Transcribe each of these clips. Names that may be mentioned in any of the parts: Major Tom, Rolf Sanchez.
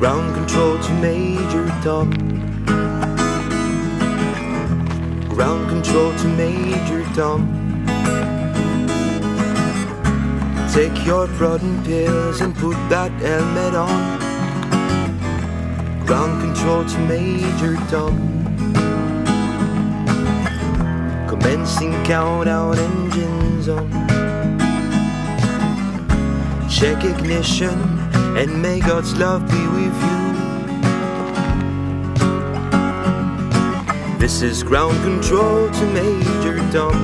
Ground control to Major Tom. Ground control to Major Tom. Take your proton pills and put that helmet on. Ground control to Major Tom. Commencing countdown, engines on. Check ignition and may God's love be with you. This is ground control to Major Tom.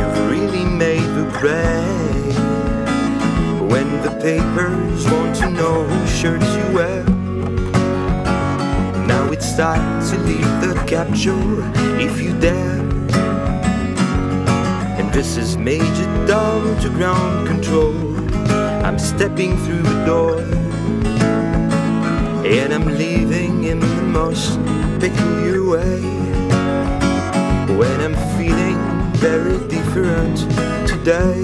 You've really made the grade. When the papers want to know whose shirts you wear, now it's time to leave the capture if you dare. This is Major Tom to ground control. I'm stepping through the door, and I'm leaving in the most peculiar way. When I'm feeling very different today,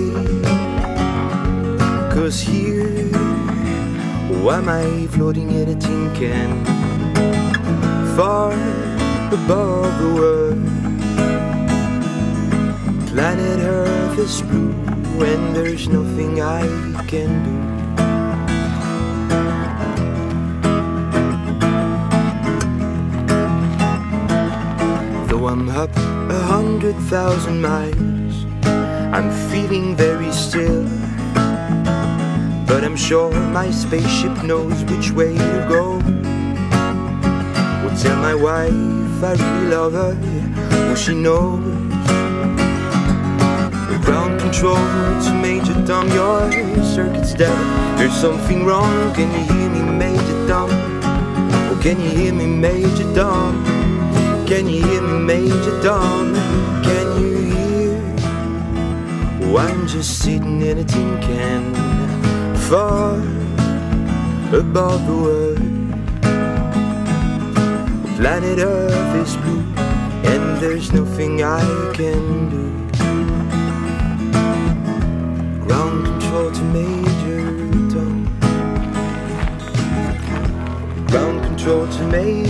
'cause here, why am I floating in a tin can, far above the world? Planet Earth is blue when there's nothing I can do. Though I'm up 100,000 miles, I'm feeling very still, but I'm sure my spaceship knows which way to go. Will tell my wife I really love her, will she know? Ground control to Major Tom, your circuit's dead. There's something wrong, can you hear me, Major Tom? Oh, can you hear me, Major Tom? Can you hear me, Major Tom? Can you hear? Oh, I'm just sitting in a tin can, far above the world. Planet Earth is blue, and there's nothing I can do. Ground control to Major Tom. Ground control to Major Tom.